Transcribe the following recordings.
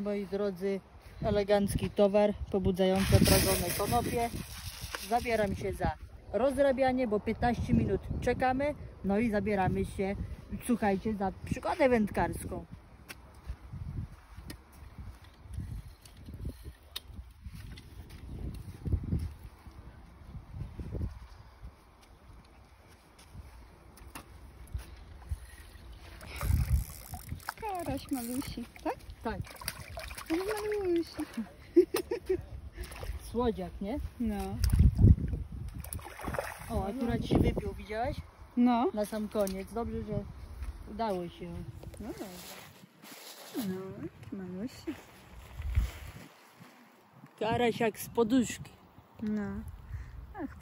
mamy, moi drodzy, elegancki towar pobudzający pragone konopie. Zabieram się za rozrabianie, bo 15 minut czekamy, no i zabieramy się, słuchajcie, za przygodę wędkarską. Karaś malusi, tak? Tak. Malusi. Słodziak, nie? No. O, akurat się wypił, widziałaś? No. Na sam koniec. Dobrze, że udało się. No dobrze. No, malusi. Karaś jak z poduszki. No. Ach,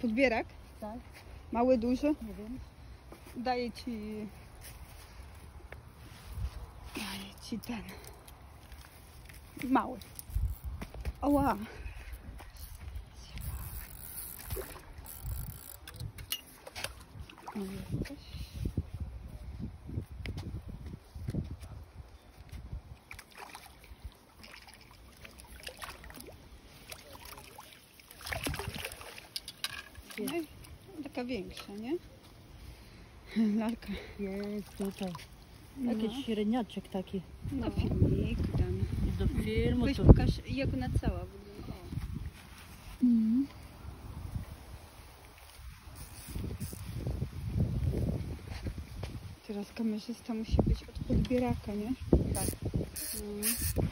podbierak? Tak. Mały, duży? Nie wiem. Daję ci ten. Mały. Oła. Taka większa, nie? Lalka. Jest tutaj. Jakiś no. Średniaczek taki. No. Do filmiku damy. Do filmu. Weź pokaż, jak ona cała wygląda. Mm. Teraz kamerzysta musi być od podbieraka, nie? Tak. No.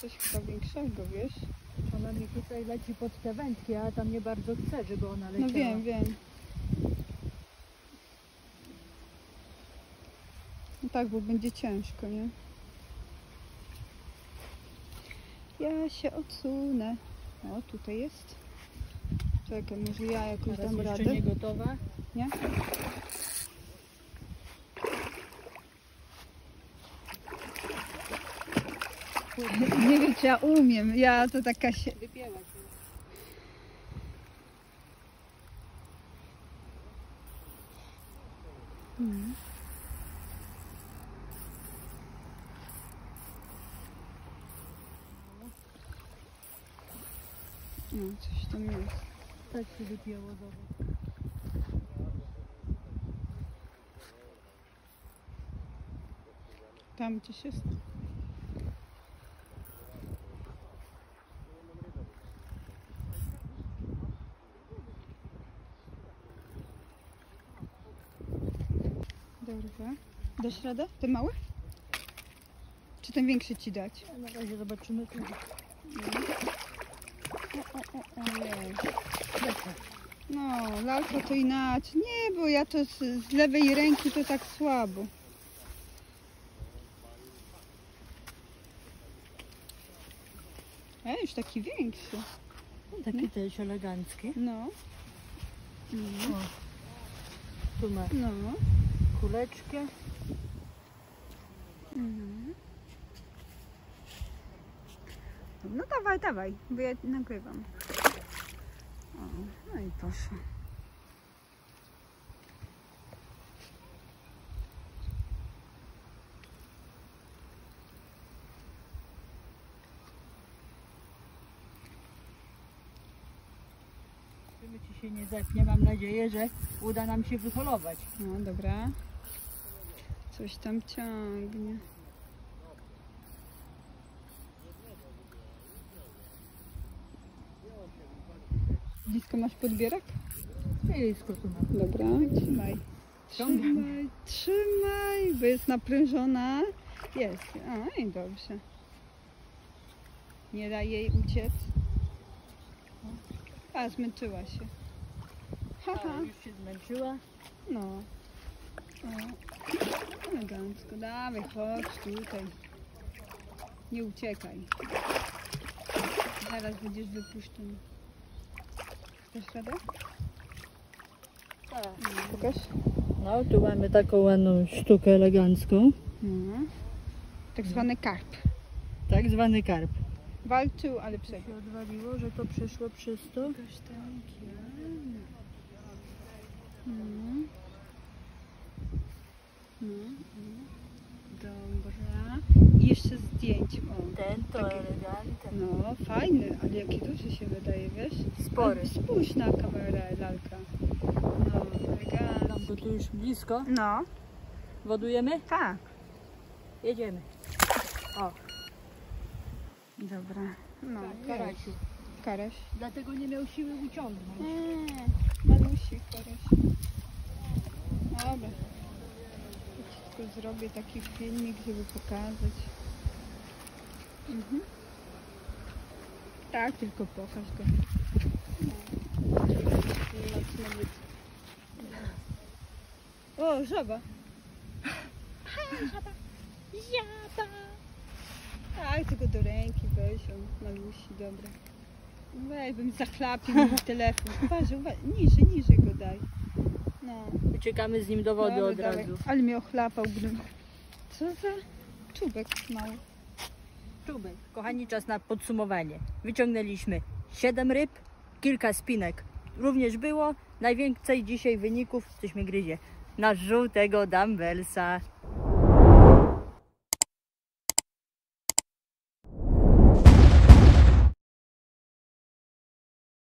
Coś chyba większego, wiesz? Ona mi tutaj leci pod te wędki, a tam nie bardzo chce, żeby ona leciała. No wiem, wiem. No tak, bo będzie ciężko, nie? Ja się odsunę. O, tutaj jest. Czekaj, może ja jakoś dam radę. Jeszcze nie gotowa? Nie? Nie wiem, czy ja umiem. Ja to taka się... Wypięłaś. Mm. No, coś tam jest. Tak się wypięło dobrze. Tam gdzieś jest. Dobra. Dasz radę? Ten mały? Czy ten większy ci dać? Na razie zobaczymy. No, lalka to inaczej. Nie, bo ja to z lewej ręki to tak słabo. A już taki większy. Taki też elegancki. No. No. Tu ma. No. Kuleczkę. Mhm. No dawaj, dawaj, bo ja nagrywam. O, no i poszło. Żeby ci się nie zepnie, mam nadzieję, że uda nam się wyholować. No dobra. Coś tam ciągnie. Blisko masz podbierak? Blisko tu mam. Dobra, trzymaj. Trzymaj, trzymaj, bo jest naprężona. Jest. Aj, dobrze. Nie daj jej uciec. A, zmęczyła się. Haha. Już się zmęczyła? No. O, elegancko. Dawaj, chodź tutaj. Nie uciekaj. Zaraz będziesz wypuszczony. Chcesz radę? Tak. Pokaż. No, tu mamy taką ładną sztukę elegancką. No. Tak zwany karp. Tak zwany karp. Walczył, ale przejechał. To się odwaliło, że to przeszło przez to. Pokaż tam. Dobra. I jeszcze zdjęć. O, ten to taki elegantny. No, fajny, ale jaki duży się wydaje, wiesz? Spory. Spójrz na kamerę, lalka. No, elegancki. Bo tu już blisko. No. Wodujemy? Tak. Jedziemy. O. Dobra. No, Karasiu. Karaś. Dlatego nie miał siły uciągnąć. Malusi Karaś. Dobra. Tylko zrobię taki filmik, żeby pokazać. Tak, tylko pokaż go. O, żaba. Żaba. Tak, tylko do ręki weź, on malusi, dobra. Weź, bym zaklapił telefon. Uważaj, niżej, niżej go daj. No. Uciekamy z nim do wody, no, od dalej. Razu. Ale mnie ochlapał grym. Co za czubek mały. Czubek. Kochani, czas na podsumowanie. Wyciągnęliśmy 7 ryb, kilka spinek. Również było. Najwięcej dzisiaj wyników, coś mi gryzie, na żółtego dumbbellsa.